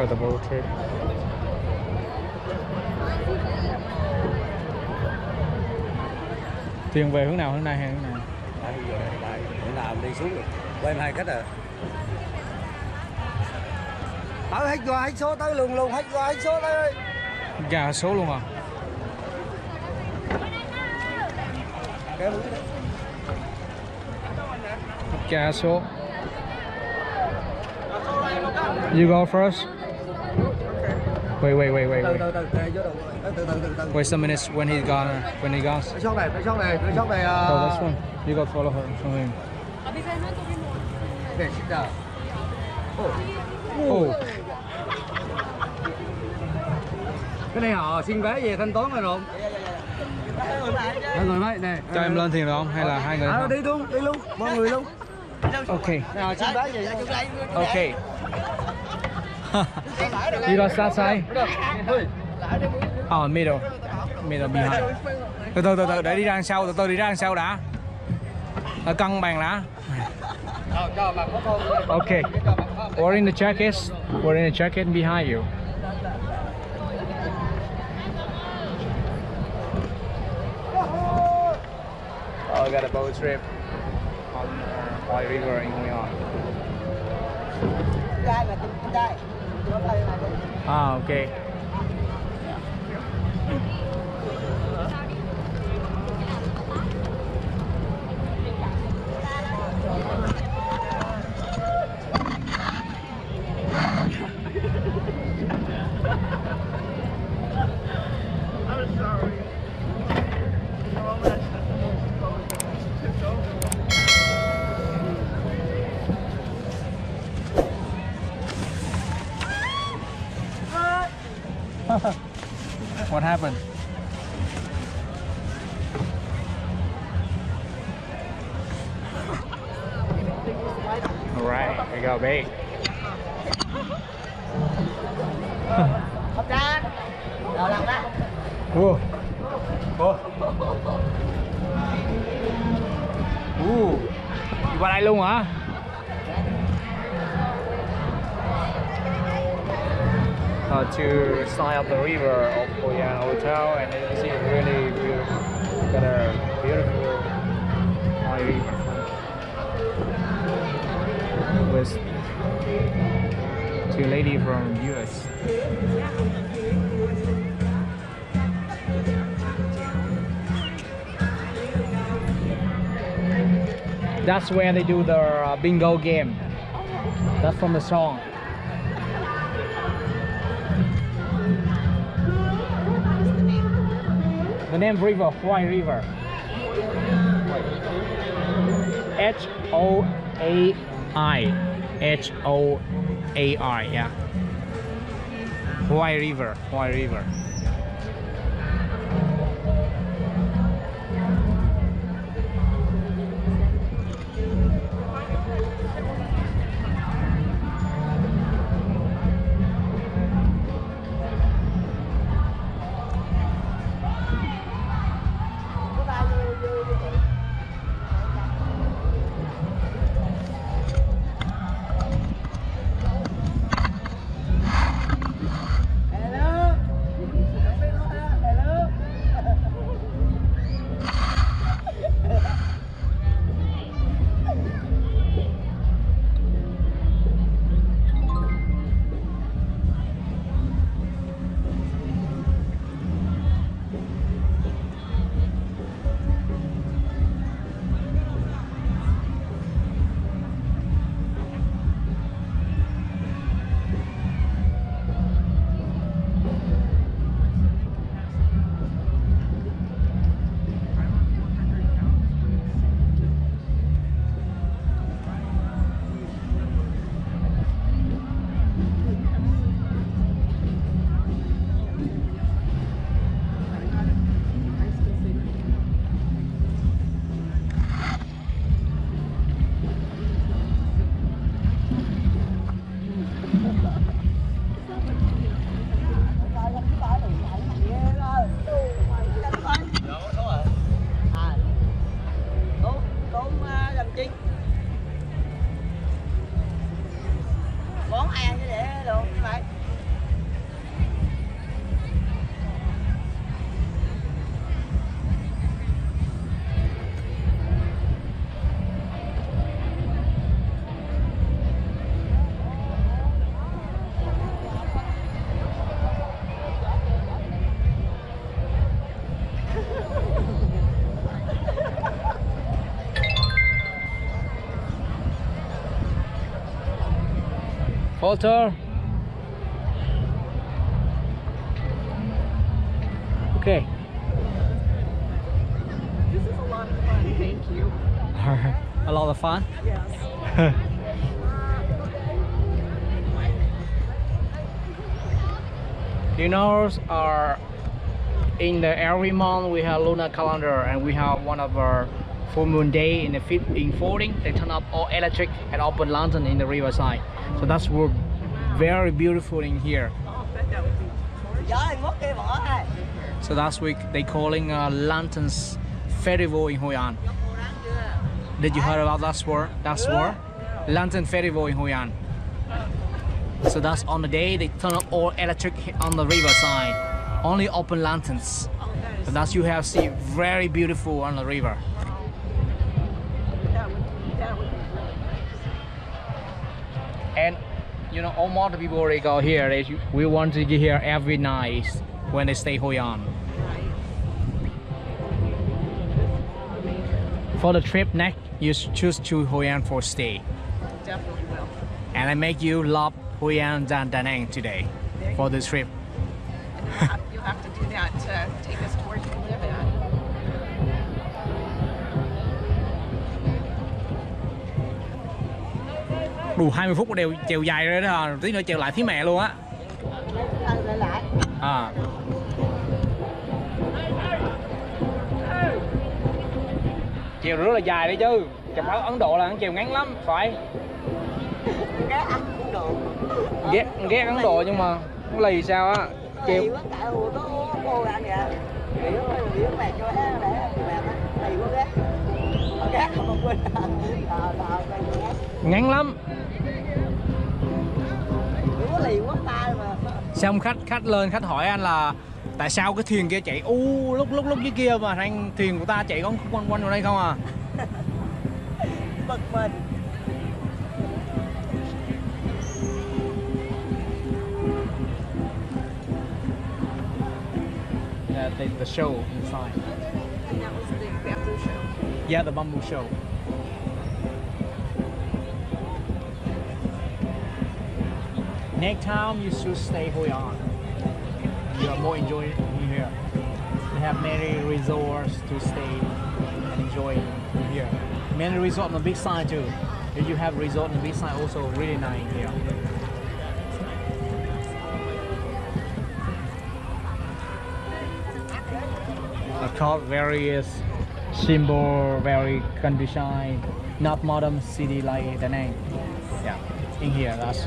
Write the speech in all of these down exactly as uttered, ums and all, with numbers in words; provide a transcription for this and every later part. for the boat trip. Thuyền về hướng nào, hướng này hay hướng nào? Hướng nào đi xuống được. Quay hai khách à? Tới hết rồi, hết số tới luôn luôn, hết rồi, hết số tới. Gà số luôn à? Gà số. You go first. Wait, wait, wait, wait, wait. Wait some minutes when he's gone. When he goes. Cái shop này, cái shop này, cái shop này. This one. You go follow her, follow him. Okay, sit down. Oh. Cái này họ xin vé về thanh toán rồi không? Hai người đấy, này. Cho em lên thuyền được không? Hay là hai người? À, đi luôn, đi luôn, mọi người luôn. Okay. Okay. You got start side. Oh, middle. Middle behind. Từ từ từ từ để đi ra đằng sau, từ từ đi ra đằng sau đã. Ở cân bằng đã. Okay. We're in the jacket. We're in the jacket behind you. Oh, I got a boat trip. Hoi River in Hoi An. Ah, okay. I'm sorry. What happened? All right, I got bait. Whoa. Whoa. Đi qua đây luôn hả? Uh, to side of the river of Hoi An Hotel, and you see really beautiful, got a beautiful Hoi River with two ladies from U S. That's where they do the uh, bingo game. That's from the song. The name river, Hoi River. H O A I, H O A I, yeah. Hoi River, Hoi River. altar. Okay. This is a lot of fun, thank you. A lot of fun? Yes. Lunars are in the every month we have lunar calendar, and we have one of our full moon day in the fifth in fourteen. They turn up all electric and open lantern in the riverside. So that's what very beautiful in here. So that's what they calling uh, lanterns festival in Hoi An. Did you heard about that word? That's word, lantern festival in Hoi An. So that's on the day they turn on all electric on the riverside. Only open lanterns. So that's you have see very beautiful on the river. And you know, almost the people they go here, they we want to get here every night when they stay Hoi An. For the trip next, you choose to Hoi An for stay. Definitely will. And I make you love Hoi An and Da Nang today for this trip. You'll have to do that to take us to where you live at. Đủ hai mươi phút của đều chiều dài rồi đó, tí nữa chiều lại thí mẹ luôn á. À. Chiều rất là dài đấy chứ. Chẳng phải Ấn Độ là chiều ngắn lắm, phải. Ghé Ấn Độ. Ghé ghé Ấn Độ nhưng mà nó lì sao á. Chiều ngắn lắm. Xong khách khách lên khách hỏi anh là tại sao cái thuyền kia chạy u lúc lúc lúc dưới kia mà anh thuyền của ta chạy có quanh quanh ở đây không à? Bực mình. The, the show inside. And that was the bamboo show. Yeah, the bamboo show. Next time you should stay Hoi An. You are more enjoying here. They have many resorts to stay and enjoy here. Many resorts on the big side too. If you have resort on the big side, also really nice here. Various symbol, very countryside, not modern city like Da Nang. Yeah, in here that's.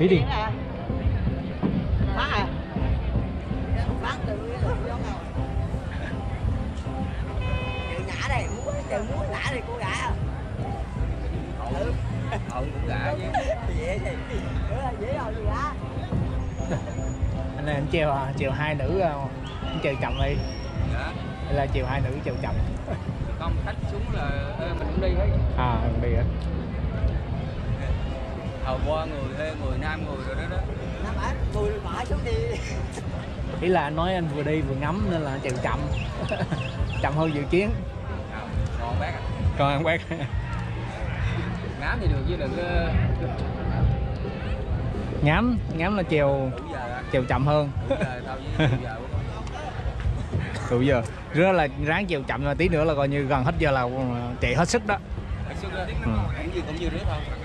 Eating. Anh này anh treo à, treo hai nữ không? Anh treo chồng đi. Dạ. Đây là treo hai nữ treo chồng. Không khách xuống là mình cũng đi hết. À, mình đi hết. Ờ, qua người thuê người nam người rồi đó đó. Nam á, tôi bỏ xuống đi. Ý là nói anh vừa đi vừa ngắm nên là chèo chậm. Chậm hơn dự kiến. À, còn ăn bác à? Còn ăn bác. Ngắm thì được chứ đừng có... Ngắm, ngắm là chèo... Chèo chậm hơn. Đủ giờ, tao với đủ giờ. Đủ giờ. Rất là ráng chèo chậm, tí nữa là coi như gần hết giờ là chạy hết sức đó. Hết sức đó. Ừ. Cũng như rứa thôi.